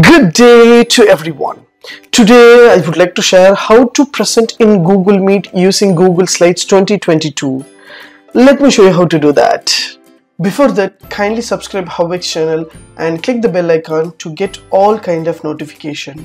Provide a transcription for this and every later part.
Good day to everyone. Today I would like to share how to present in Google Meet using Google Slides 2022. Let me show you how to do that. Before that, kindly subscribe HowXT channel and click the bell icon to get all kind of notification.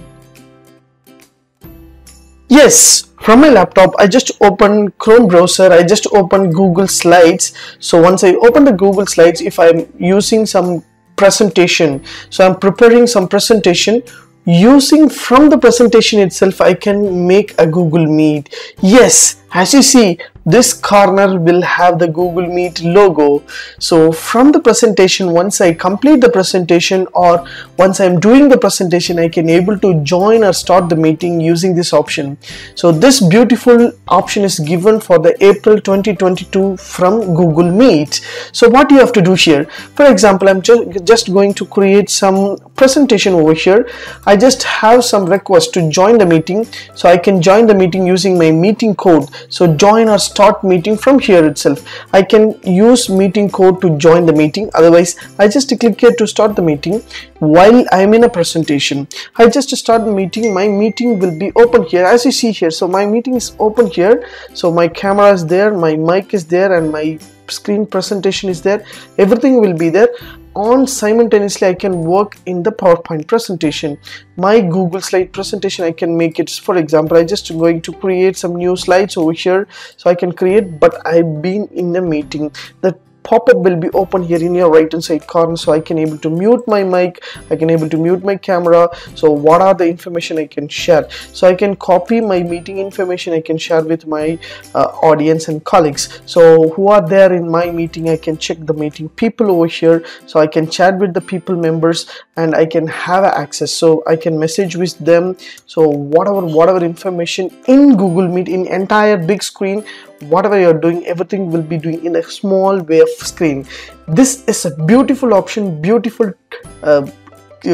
Yes, from my laptop I just opened Chrome browser, I just opened Google Slides. So once I open the Google Slides, if I'm using some presentation, so I'm preparing some presentation, using from the presentation itself I can make a Google Meet. Yes, as you see, this corner will have the Google Meet logo. So from the presentation, once I complete the presentation or once I'm doing the presentation, I can able to join or start the meeting using this option. So this beautiful option is given for the April 2022 from Google Meet. So what you have to do here, for example, I'm just going to create some presentation over here. I just have some request to join the meeting, so I can join the meeting using my meeting code. So join or start meeting from here itself. I can use meeting code to join the meeting. Otherwise, I just click here to start the meeting while I'm in a presentation. I just start the meeting. My meeting will be open here, as you see here. So my meeting is open here. So my camera is there, my mic is there, and my screen presentation is there. Everything will be there. On simultaneously I can work in the PowerPoint presentation. My Google slide presentation I can make it. For example, I just going to create some new slides over here, so I can create, but I've been in a meeting. The pop-up will be open here in your right hand side corner, so I can able to mute my mic, I can able to mute my camera. So what are the information I can share? So I can copy my meeting information, I can share with my audience and colleagues. So who are there in my meeting, I can check the meeting people over here. So I can chat with the people members and I can have access, so I can message with them. So whatever information in Google Meet, in entire big screen, whatever you're doing, everything will be doing in a small way of screen. This is a beautiful option, beautiful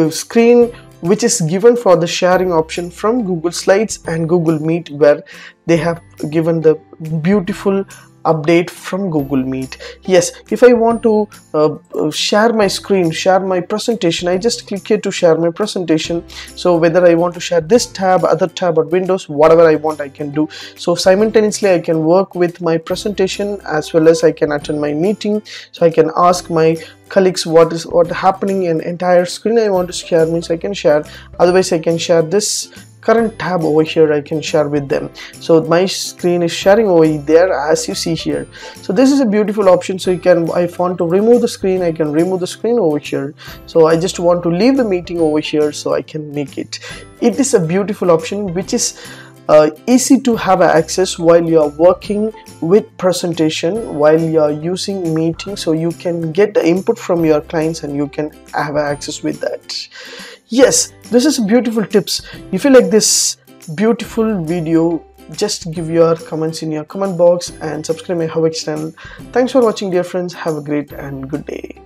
screen which is given for the sharing option from Google Slides and Google Meet, where they have given the beautiful update from Google Meet. Yes, if I want to share my screen, share my presentation, I just click here to share my presentation. So whether I want to share this tab, other tab, or windows, whatever I want I can do. So simultaneously I can work with my presentation as well as I can attend my meeting. So I can ask my colleagues what happening in entire screen I want to share, means I can share. Otherwise I can share this current tab over here, I can share with them. So my screen is sharing over there, as you see here. So this is a beautiful option. So you can, if I want to remove the screen, I can remove the screen over here. So I just want to leave the meeting over here, so I can make it. It is a beautiful option which is easy to have access while you are working with presentation, while you are using meeting. So you can get the input from your clients and you can have access with that. Yes, this is beautiful tips. If you like this beautiful video, just give your comments in your comment box and subscribe my HowXT channel. Thanks for watching, dear friends. Have a great and good day.